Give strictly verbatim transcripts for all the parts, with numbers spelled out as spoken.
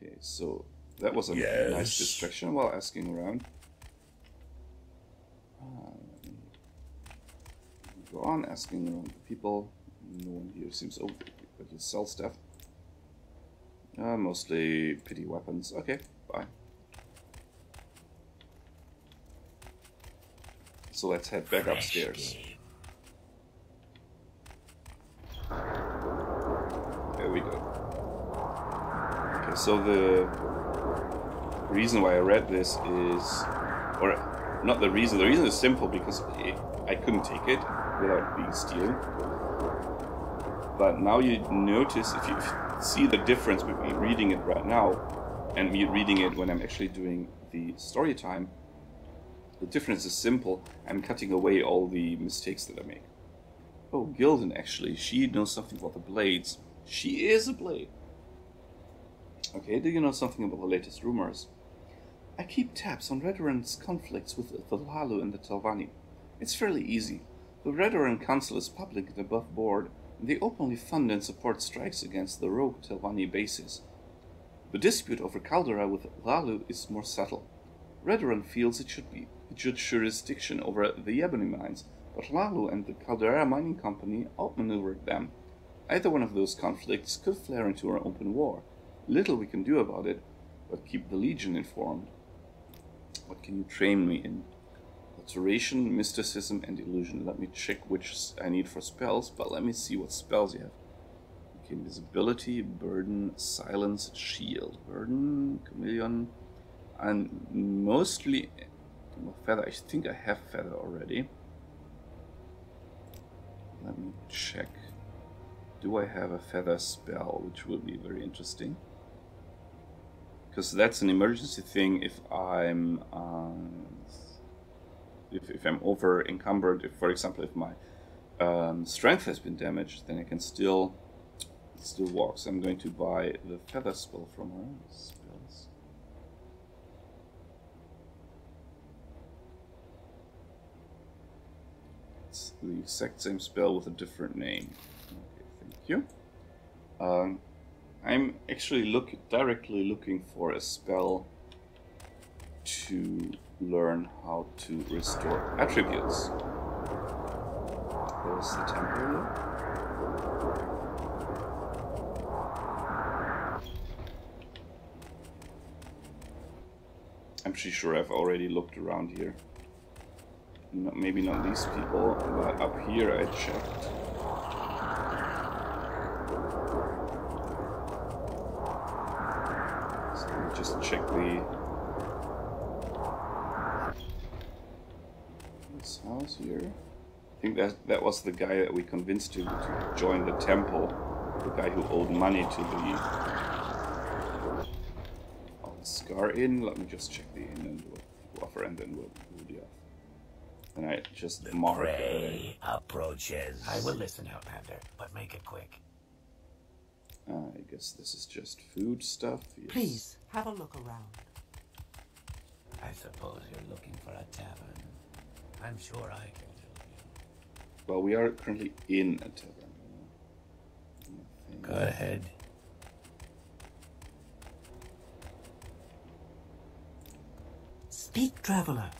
Okay, so that was a yes. nice distraction while asking around. Uh, go on asking around the people. No one here seems open, but you sell stuff. Uh, mostly pity weapons. Okay, bye. So let's head back Fresh upstairs. Game. There we go. Okay, so the reason why I read this is, or not the reason, the reason is simple, because it, I couldn't take it without being stealing. But now you notice, if you see the difference between reading it right now and me reading it when I'm actually doing the story time, the difference is simple. I'm cutting away all the mistakes that I make. Oh, Gildan, actually, she knows something about the blades. She is a blade. Okay, do you know something about the latest rumors? I keep tabs on Redoran's conflicts with the Hlaalu and the Telvanni. It's fairly easy. The Redoran Council is public and above board, and they openly fund and support strikes against the rogue Telvanni bases. The dispute over Caldera with Hlaalu is more subtle. Redoran feels it should be it should jurisdiction over the Ebony mines, but Hlaalu and the Caldera Mining Company outmaneuvered them. Either one of those conflicts could flare into an open war. Little we can do about it, but keep the Legion informed. What can you train me in? Alteration, Mysticism, and Illusion. Let me check which I need for spells, but let me see what spells you have. Okay, Invisibility, Burden, Silence, Shield. Burden, Chameleon, and mostly Feather. I think I have Feather already. Let me check. Do I have a feather spell, which would be very interesting, because that's an emergency thing if I'm um, if, if I'm over encumbered. If, for example, if my um, strength has been damaged, then I can still still walk. So I'm going to buy the feather spell from her spells. It's the exact same spell with a different name. You. Um, I'm actually look directly looking for a spell to learn how to restore attributes. There's the temple. I'm pretty sure I've already looked around here. No, maybe not these people, but up here I checked. Just check the this house here. I think that that was the guy that we convinced to, to join the temple. The guy who owed money to the Scar Inn. Let me just check the inn and we'll offer, and then we'll do the off. And I just the mark prey uh, approaches. I will listen, Outlander, but make it quick. Uh, I guess this is just food stuff. Yes. Please, have a look around. I suppose you're looking for a tavern. I'm sure I can help you. Well, we are currently in a tavern. Go ahead. Speak, traveler.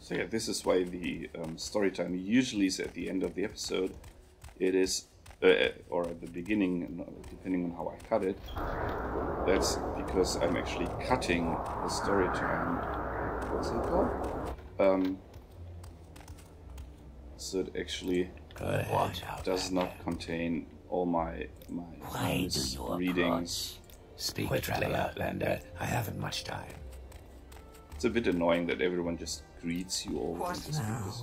So yeah, this is why the um, story time usually is at the end of the episode. It is... Uh, or at the beginning, depending on how I cut it. That's because I'm actually cutting the story time. What's it called? Um, so it actually does not contain all my my readings. Speak, traveler, Outlander. I haven't much time. It's a bit annoying that everyone just greets you all. What now?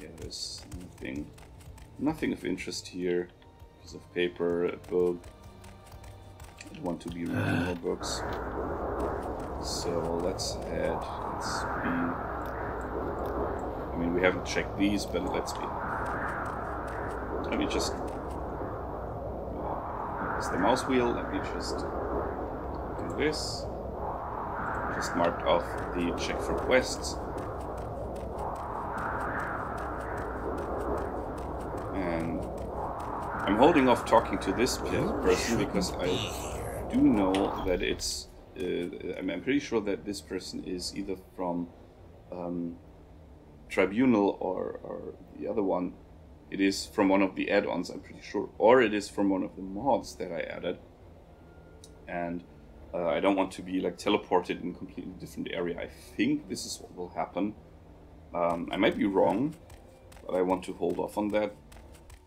Yeah, there's nothing. Nothing of interest here. Piece of paper, a book. I don't want to be reading more books. So let's head. Let's be. I mean, we haven't checked these, but let's be. Let me just. It's the mouse wheel. Let me just do this. Just marked off the check for quests. I'm holding off talking to this person because I do know that it's... Uh, I'm, I'm pretty sure that this person is either from um, Tribunal or, or the other one. It is from one of the add-ons, I'm pretty sure. Or it is from one of the mods that I added. And uh, I don't want to be like teleported in a completely different area. I think this is what will happen. Um, I might be wrong, but I want to hold off on that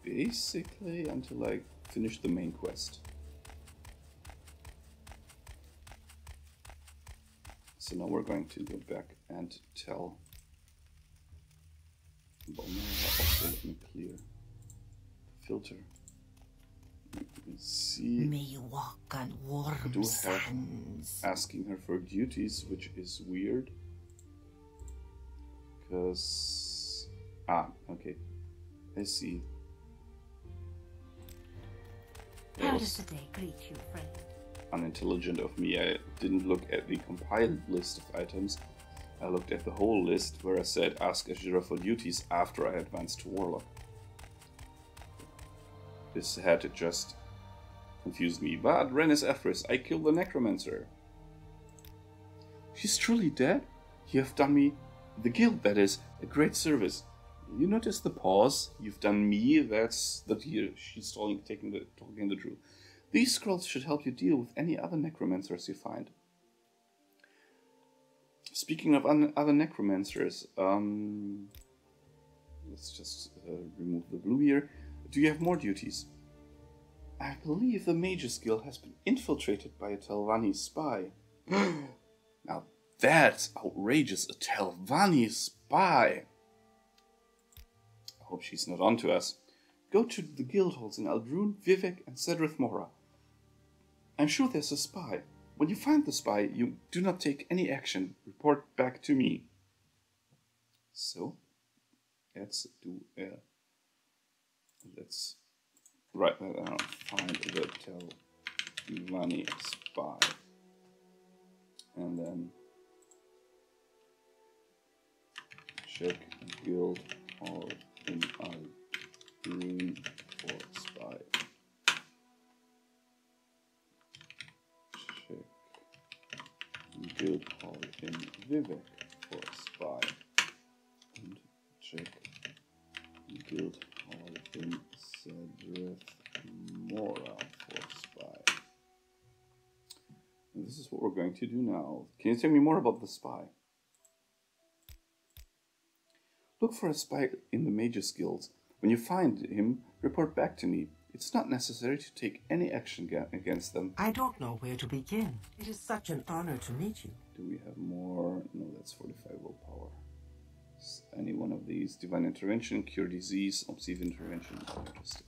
basically until I finish the main quest. So now we're going to go back and tell also, let me clear the filter. You can see May you walk on warm I do sands. Have asking her for duties, which is weird. Because ah, okay. I see. That How does the day greet you, friend? Unintelligent of me. I didn't look at the compiled list of items. I looked at the whole list where I said ask Ashira for duties after I advanced to Warlock. This had just confused me. But Ranis Athrys, I killed the Necromancer. She's truly dead? You have done me, the guild that is, a great service. You notice the pause? You've done me, that's that here. She's talking, taking the, talking the truth. These scrolls should help you deal with any other necromancers you find. Speaking of other necromancers, um, let's just uh, remove the blue here. Do you have more duties? I believe the Mages Guild has been infiltrated by a Telvanni spy. Now that's outrageous, a Telvanni spy! I hope she's not onto us. Go to the guild halls in Ald'ruhn, Vivek and Sadrith Mora. I'm sure there's a spy. When you find the spy, you do not take any action. Report back to me. So, let's do uh, let's write that down. Find the Telvanni spy, and then check guild hall in Ald'ruhn for spy. Guild Hall in Vivek for spy, and check Guild Hall in Sadrith Mora for spy. And this is what we're going to do now. Can you tell me more about the spy? Look for a spy in the Mages Guild. When you find him, report back to me. It's not necessary to take any action against them. I don't know where to begin. It is such an honor to meet you. Do we have more? No, that's forty-five willpower. Is any one of these? Divine Intervention, Cure Disease, Obsidian Intervention. I'm interested.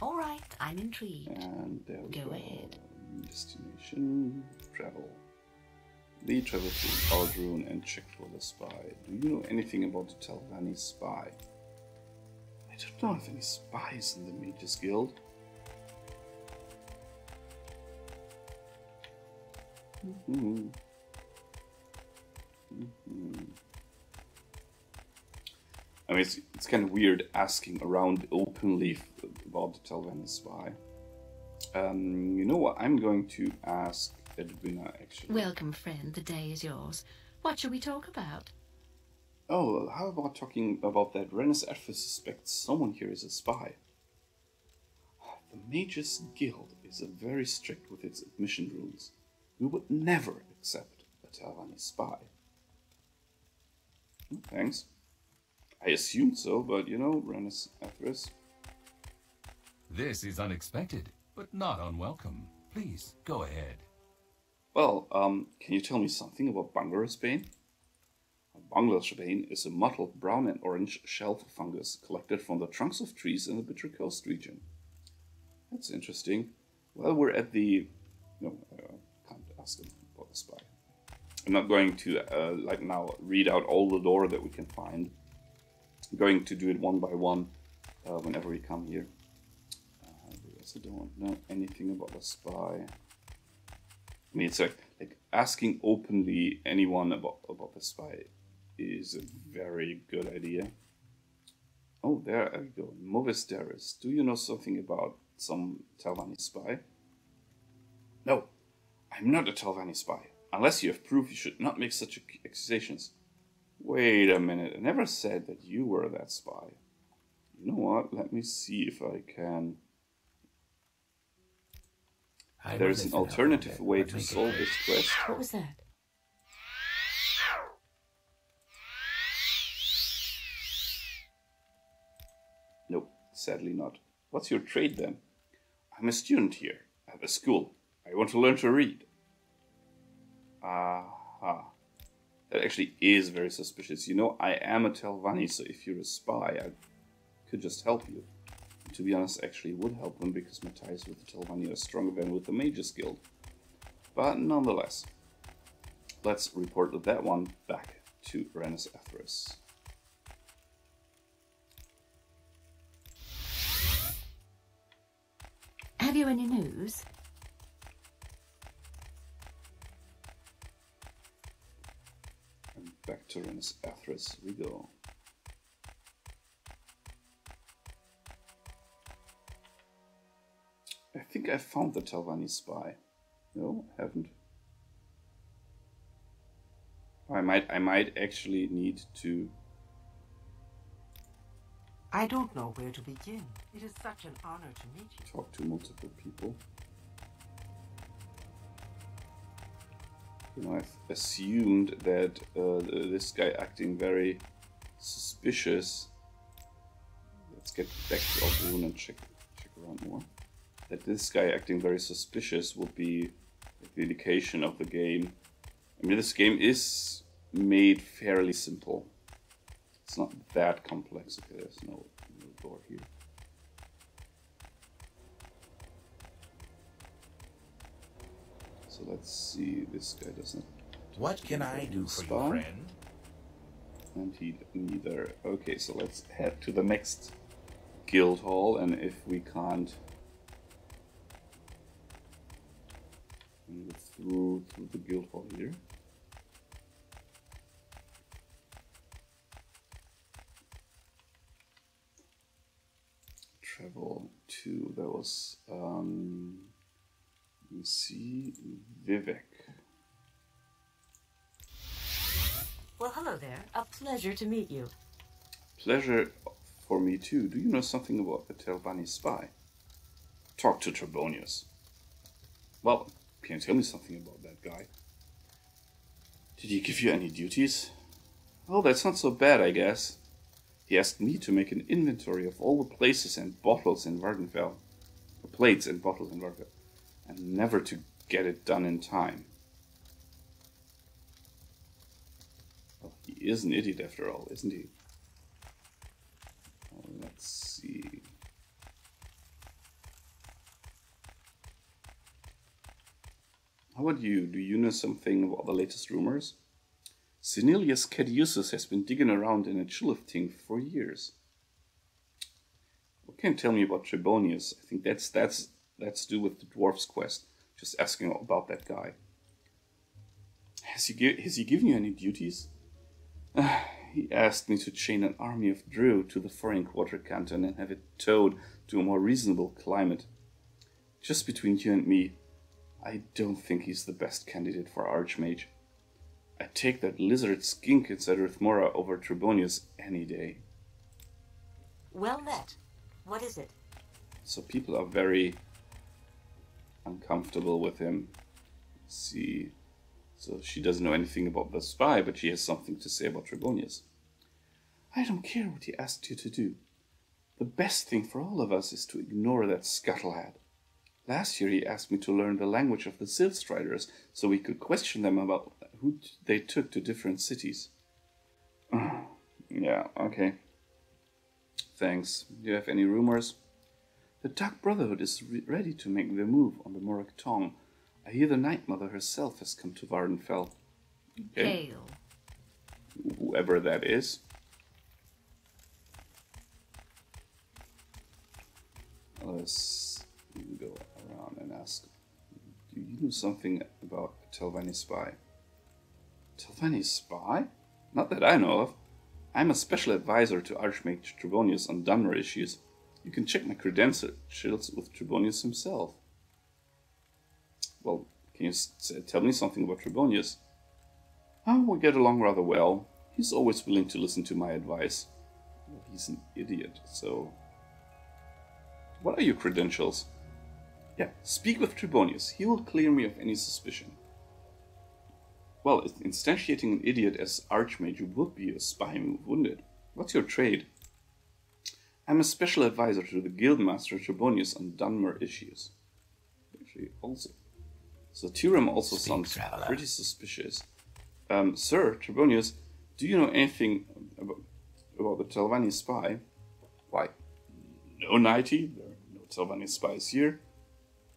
All right, I'm intrigued. And there we go. Go ahead. Destination, travel. They travel to Ald'ruhn and check for the spy. Do you know anything about the Telvanni spy? I don't know of any spies in the Mages Guild. Mm-hmm. Mm-hmm. I mean, it's, it's kind of weird asking around openly about the Telvanni spy. Um, you know what? I'm going to ask Edwina, actually. Welcome, friend. The day is yours. What shall we talk about? Oh, how about talking about that Ranis Athrys suspects someone here is a spy. The Mages Guild is very strict with its admission rules. We would never accept a Telvanni spy. Oh, thanks. I assumed so, but you know, Ranis Athrys. This is unexpected. But not unwelcome. Please, go ahead. Well, um, can you tell me something about Bungler's Bane? Bungler's Bane is a mottled brown and orange shelf fungus collected from the trunks of trees in the Bitter Coast region. That's interesting. Well, we're at the... No, I can't ask him about the spy. I'm not going to, uh, like now, read out all the lore that we can find. I'm going to do it one by one uh, whenever we come here. I don't know anything about a spy. And it's like, like asking openly anyone about, about the spy is a very good idea. Oh, there I go. Mavis Darys, do you know something about some Telvanni spy? No, I'm not a Telvanni spy. Unless you have proof, you should not make such accusations. Wait a minute, I never said that you were that spy. You know what? Let me see if I can... I There's an alternative way to solve this quest. What was that? Nope, sadly not. What's your trade then? I'm a student here, at the school. I want to learn to read. Aha. Uh-huh. That actually is very suspicious. You know, I am a Telvanni, so if you're a spy, I could just help you. And to be honest, I actually would help them, because my ties with the Telvanni are stronger than with the Mages Guild. But nonetheless, let's report that one back to Ranis Athrys. Have you any news? Back to Ranis Athrys we go. I think I found the Telvanni spy. No, I haven't. I might I might actually need to... I don't know where to begin. It is such an honor to meet you. Talk to multiple people. You know, I've assumed that uh, this guy acting very suspicious. Let's get back to Ald'ruhn and check check around more. That this guy acting very suspicious would be the indication of the game. I mean, this game is made fairly simple. It's not that complex. Okay, there's no, no door here. So let's see, this guy doesn't... What can I do for you, friend? And he neither. Okay, so let's head to the next guild hall, and if we can't... Through, through the guild hall here. Travel to... There was... Um, let me see, Vivek. Well, hello there. A pleasure to meet you. Pleasure for me too. Do you know something about the Telvanni spy? Talk to Trebonius. Well, can you tell me something about that guy? Did he give you any duties? Well, that's not so bad, I guess. He asked me to make an inventory of all the places and bottles in Vvardenfell. Plates and bottles in Vvardenfell. And never to get it done in time. Well, he is an idiot after all, isn't he? Well, let's see. How about you? Do you know something about the latest rumors? Sinilius Cadiusus has been digging around in a Chilifting for years. What can you tell me about Trebonius? I think that's that's. Let's do with the dwarf's quest. Just asking about that guy. Has he, has he given you any duties? Uh, he asked me to chain an army of Drew to the foreign quarter canton and have it towed to a more reasonable climate. Just between you and me, I don't think he's the best candidate for Archmage. I take that lizard skink at Sadrith Mora over Trebonius any day. Well met. What is it? So people are very... uncomfortable with him. Let's see, so she doesn't know anything about the spy, but she has something to say about Trebonius. I don't care what he asked you to do. The best thing for all of us is to ignore that scuttlehead. Last year he asked me to learn the language of the Silstriders so we could question them about who they took to different cities. Yeah, okay. Thanks. Do you have any rumors? The Dark Brotherhood is re ready to make their move on the Morag Tong. I hear the Nightmother herself has come to Vvardenfell. Okay. Hail. Whoever that is. Let's go around and ask, do you You knew something about Telvanni spy. Telvanni spy? Not that I know of. I'm a special advisor to Archmage Trebonius on Dunmer issues. You can check my credentials with Trebonius himself. Well, can you tell me something about Trebonius? Oh, we get along rather well. He's always willing to listen to my advice. Well, he's an idiot, so... What are your credentials? Yeah, speak with Trebonius. He will clear me of any suspicion. Well, instantiating an idiot as Archmage would be a spy move, wouldn't it? What's your trade? I'm a special advisor to the Guildmaster Trebonius on Dunmer issues. Actually, also. So Tiram also speak, sounds traveler. Pretty suspicious. Um, Sir Trebonius, do you know anything about, about the Telvanni spy? Why, no, Nighty. There are no Telvanni spies here.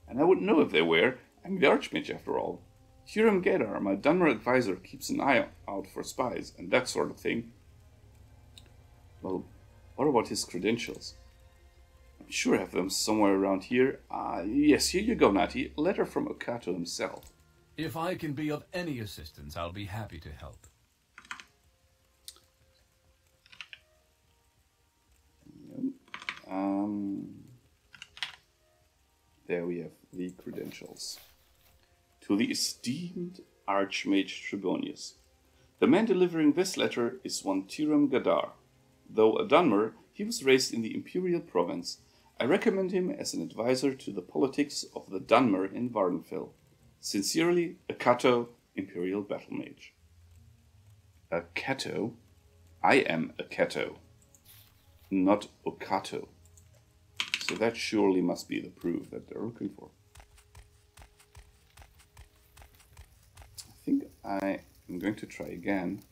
And I wouldn't know if they were. I'm the Archmage, after all. Tiram Gadar, my Dunmer advisor, keeps an eye out for spies and that sort of thing. Well, what about his credentials? I'm sure I have them somewhere around here. Ah, uh, yes, here you go, Nati. A letter from Ocato himself. If I can be of any assistance, I'll be happy to help. Um, there we have the credentials. To the esteemed Archmage Trebonius. The man delivering this letter is one Tiram Gadar. Though a Dunmer, he was raised in the Imperial Province. I recommend him as an advisor to the politics of the Dunmer in Vvardenfell. Sincerely, Ocato, Imperial Battle Mage. Ocato? I am Ocato, not Ocato. So that surely must be the proof that they're looking for. I think I am going to try again.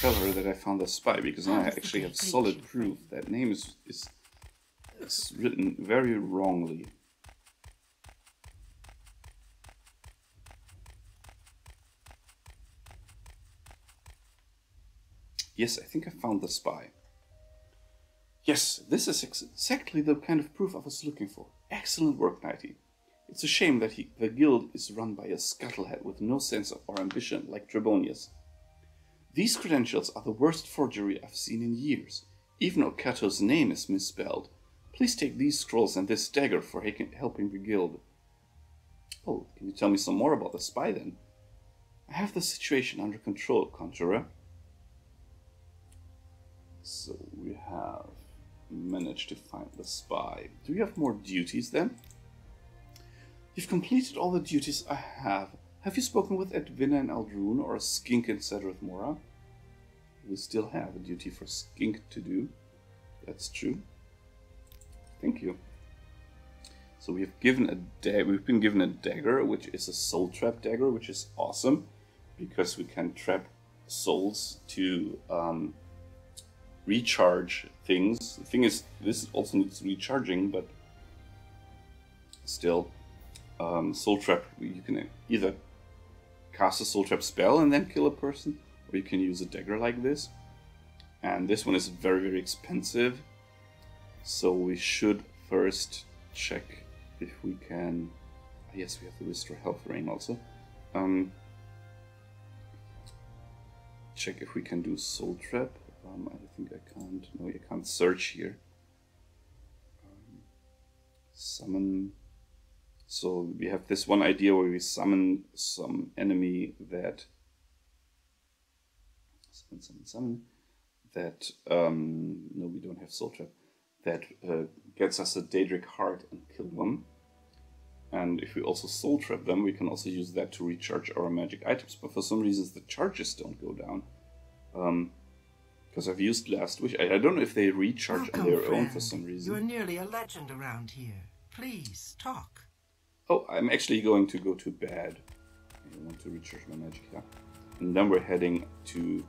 Discover that I found a spy, because now I actually have solid proof that name is, is, is written very wrongly. Yes, I think I found the spy. Yes, this is ex exactly the kind of proof I was looking for. Excellent work, Nighty. It's a shame that he, the guild is run by a scuttlehead with no sense of or ambition like Trebonius. These credentials are the worst forgery I've seen in years. Even Okato's name is misspelled. Please take these scrolls and this dagger for helping the guild. Oh, can you tell me some more about the spy then? I have the situation under control, Conjurer. So we have managed to find the spy. Do you have more duties then? You've completed all the duties I have. Have you spoken with Edwina and Ald'ruhn or a skink in Sadrith Mora? We still have a duty for skink to do. That's true. Thank you. So we've given a da we've been given a dagger, which is a soul trap dagger, which is awesome because we can trap souls to um, recharge things. The thing is, this also needs recharging, but still, um, soul trap. You can either cast a soul trap spell and then kill a person, or you can use a dagger like this. And this one is very, very expensive, so we should first check if we can. Yes, we have to restore health rain also. Um, check if we can do soul trap. Um, I think I can't. No, you can't search here. Um, summon. So we have this one idea where we summon some enemy that summon, summon, summon that. Um, no, we don't have soul trap. That uh, gets us a Daedric heart and kill them. And if we also soul trap them, we can also use that to recharge our magic items. But for some reasons, the charges don't go down. Um, Because I've used Last Wish. I, I don't know if they recharge Welcome, on their friend. own for some reason. You're nearly a legend around here. Please, talk. Oh, I'm actually going to go to bed. I want to recharge my magic here. And then we're heading to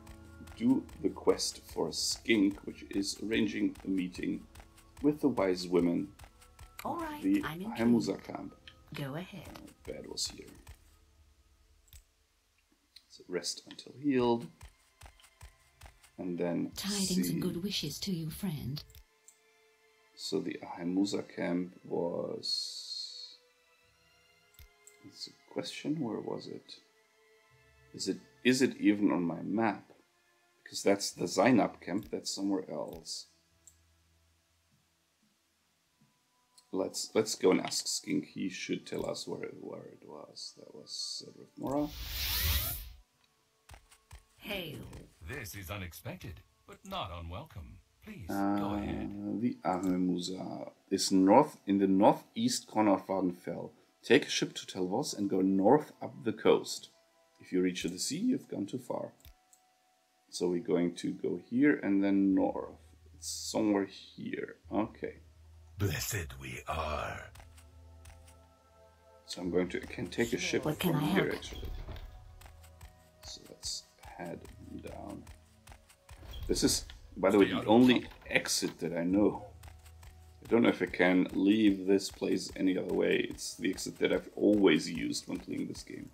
do the quest for a skink, which is arranging a meeting with the wise women All right, of the Ahemmusa camp. Go ahead. Uh, bed was here. So rest until healed. And then tidings see. and good wishes to you, friend. So the Ahemmusa camp was. It's a question, where was it? Is it is it even on my map? Because that's the Zainab camp, that's somewhere else. Let's let's go and ask Skink. He should tell us where it, where it was. That was Sadrith Mora. Hail! This is unexpected, but not unwelcome. Please uh, go ahead. The Ahemmusa is north in the northeast corner of Vvardenfell. Take a ship to Tel Vos and go north up the coast. If you reach the sea, you've gone too far. So we're going to go here and then north. It's somewhere here. Okay. Blessed we are. So I'm going to I can take a ship what from here actually. So let's head down. This is, by the way, the only exit that I know. I don't know if I can leave this place any other way. It's the exit that I've always used when playing this game.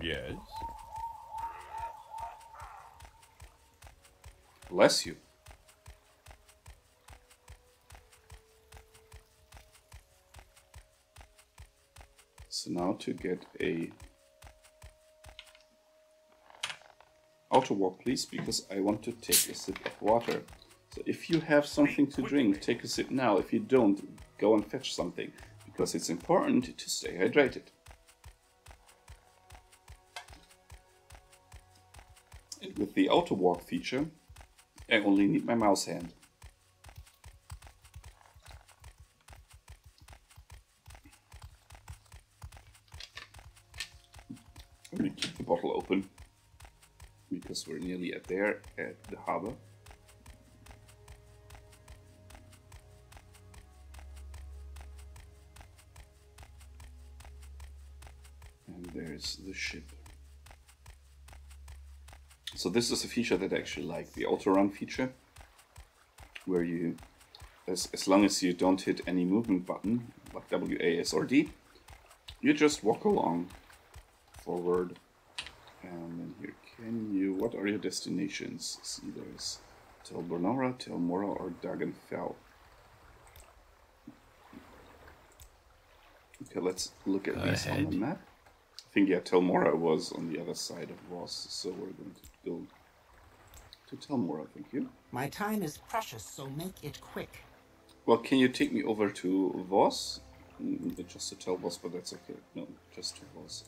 Yes. Bless you. So now to get a auto walk, please, because I want to take a sip of water. So if you have something to drink, take a sip now. If you don't, go and fetch something, because it's important to stay hydrated. And with the auto walk feature, I only need my mouse hand. I'm going to keep the bottle open, because we're nearly at there, at the harbor. And there's the ship. So this is a feature that I actually like, the auto-run feature, where you, as, as long as you don't hit any movement button, like W, A, S, or D, you just walk along. Forward, and then here, can you, what are your destinations? See, there's Tel Bonora, Tel Mora, or Dagenfell. Okay, let's look at these on the map. I think, yeah, Tel Mora was on the other side of Vos, so we're going to go to Tel Mora, thank you. My time is precious, so make it quick. Well, can you take me over to Vos? Just to Tel Vos, but that's okay. No, just to Vos.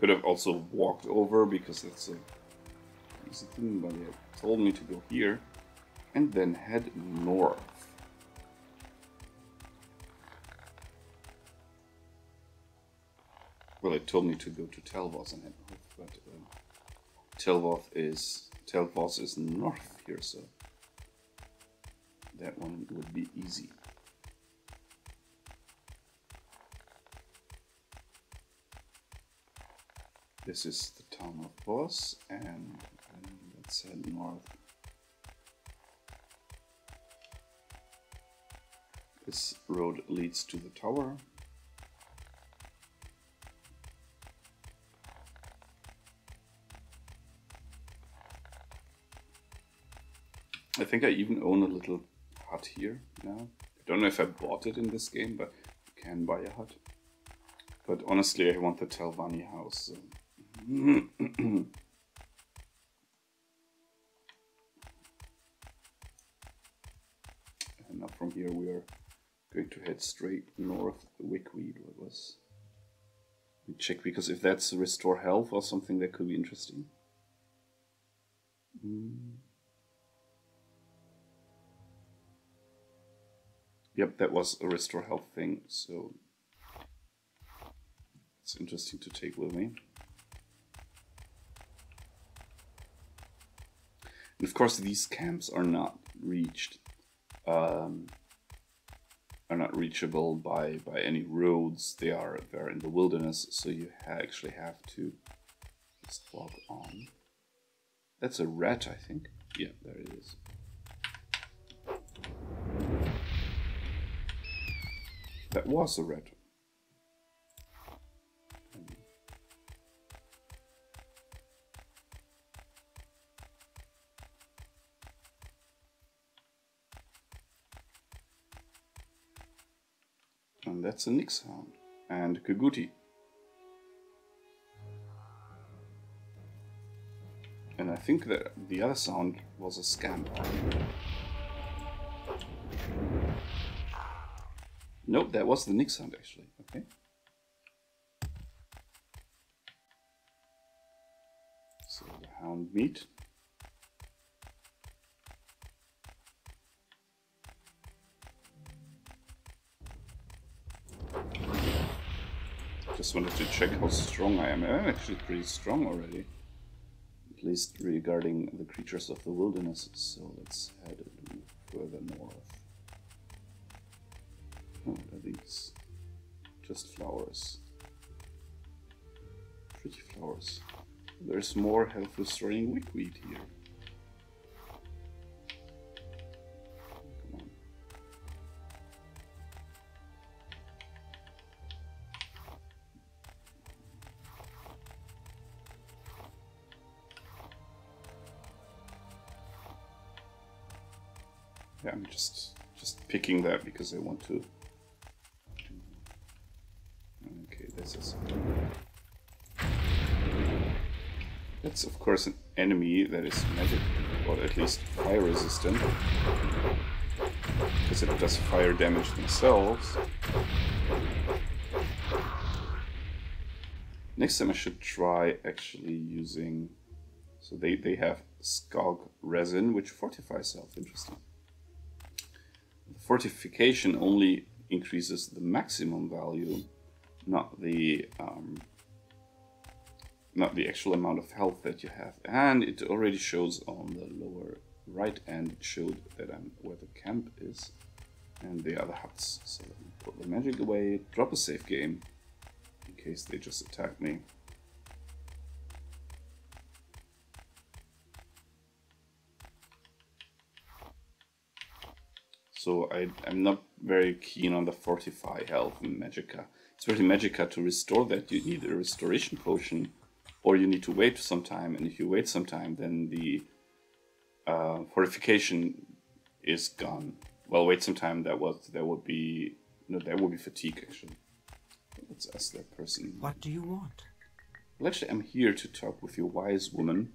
Could have also walked over, because that's a easy thing, but it told me to go here and then head north. Well, it told me to go to Tel Vos and head north, but uh, Tel Vos is Tel Vos is north here, so that one would be easy. This is the town of Vos, and let's head north. This road leads to the tower. I think I even own a little hut here now. I don't know if I bought it in this game, but you can buy a hut. But honestly, I want the Telvanni house. So. And up from here we are going to head straight north. Wickweed, what was? Let me check, because if that's restore health or something, that could be interesting. Mm. Yep, that was a restore health thing, so it's interesting to take with me. And of course, these camps are not reached, um, are not reachable by by any roads. They are they're in the wilderness, so you ha actually have to just walk on. That's a rat, I think. Yeah, there it is. That was a rat. that's a Nick sound. And Kaguti. And I think that the other sound was a scam. Nope, that was the Nick sound actually. Okay. So the hound meat. Just wanted to check how strong I am. I'm actually pretty strong already. At least regarding the creatures of the wilderness. So let's head a little further north. Oh, that are these? Just flowers. Pretty flowers. There's more health restoring Wickweed here. Come on. Yeah, I'm just just picking that because I want to. Okay, this is. That's of course an enemy that is magic, or at least fire resistant, because it does fire damage themselves. Next time I should try actually using... So they, they have Skulk Resin, which fortifies health, interesting. The fortification only increases the maximum value, not the... Um, Not the actual amount of health that you have. And it already shows on the lower right end, it showed that I'm where the camp is and the other huts. So let me put the magic away, drop a save game in case they just attack me. So I, I'm not very keen on the fortify health in Magicka. It's really Magicka to restore that. You need a restoration potion. Or you need to wait some time, and if you wait some time, then the uh, fortification is gone. Well, wait some time. That was there would be no, there would be fatigue actually. Let's ask that person. What do you want? Well, actually, I'm here to talk with your wise woman.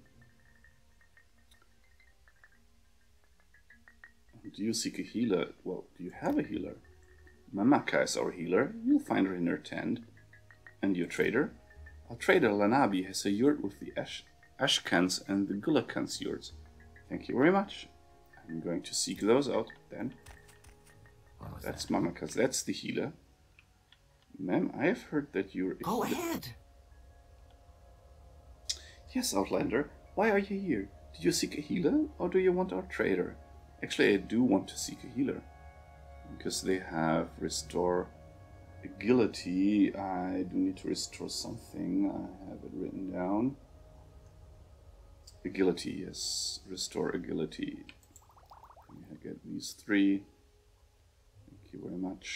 Do you seek a healer? Well, do you have a healer? Mamaka is our healer. You'll find her in her tent. And your trader. Our trader Lanabi has a yurt with the Ash Ashkans and the Gulakans yurts. Thank you very much. I'm going to seek those out then. That's that? Mamaka's. That's the healer. Ma'am, I have heard that you're. A Go healer. ahead. Yes, Outlander. Why are you here? Do you seek a healer or do you want our trader? Actually, I do want to seek a healer because they have restore. Agility, I do need to restore something, I have it written down. Agility, yes, restore agility. I get these three. Thank you very much.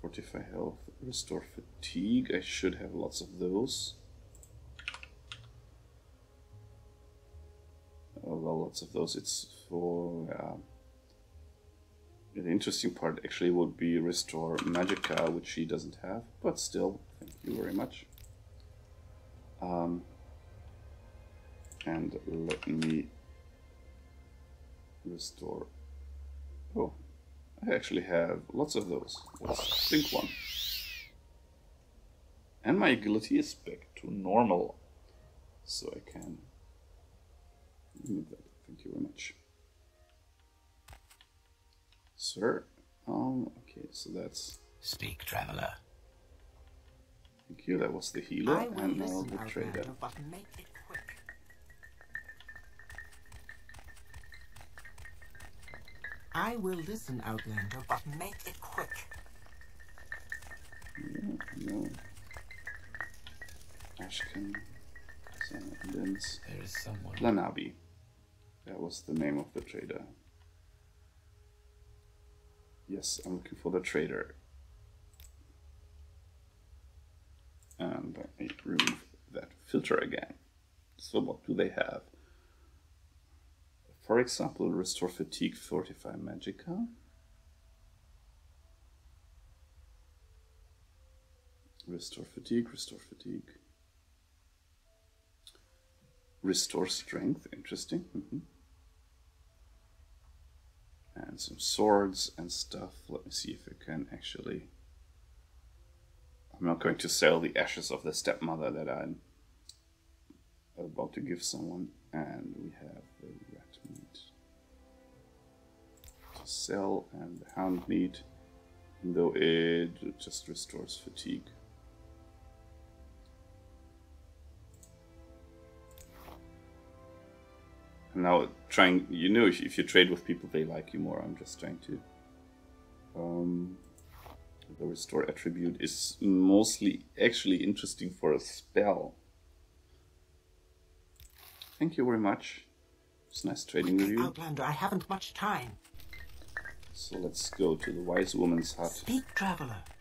Fortify health, restore fatigue, I should have lots of those. Oh, well, lots of those, it's for... Uh, The interesting part actually would be restore Magicka, which she doesn't have, but still, thank you very much. Um, and let me restore... Oh, I actually have lots of those. Let's think one. And my agility is back to normal, so I can move that. Thank you very much. Sir, um, okay, so that's... Speak, traveler. Thank you, that was the healer, and now the trader. I will listen, Outlander, but make it quick. Yeah, no. Ashken, Sanadins, there is someone. Lanabi. That was the name of the trader. Yes, I'm looking for the trader. And let me remove that filter again. So what do they have? For example, restore fatigue, fortify magicka. Restore fatigue, restore fatigue. Restore strength, interesting. Mm-hmm. And some swords and stuff. Let me see if I can actually... I'm not going to sell the ashes of the stepmother that I'm about to give someone. And we have the rat meat to sell and the hound meat, though it just restores fatigue. Now trying, you know, if, if you trade with people, they like you more. I'm just trying to. Um, the restore attribute is mostly actually interesting for a spell. Thank you very much. It's nice trading with you. Outlander, I haven't much time. So let's go to the wise woman's hut. Speak, traveler.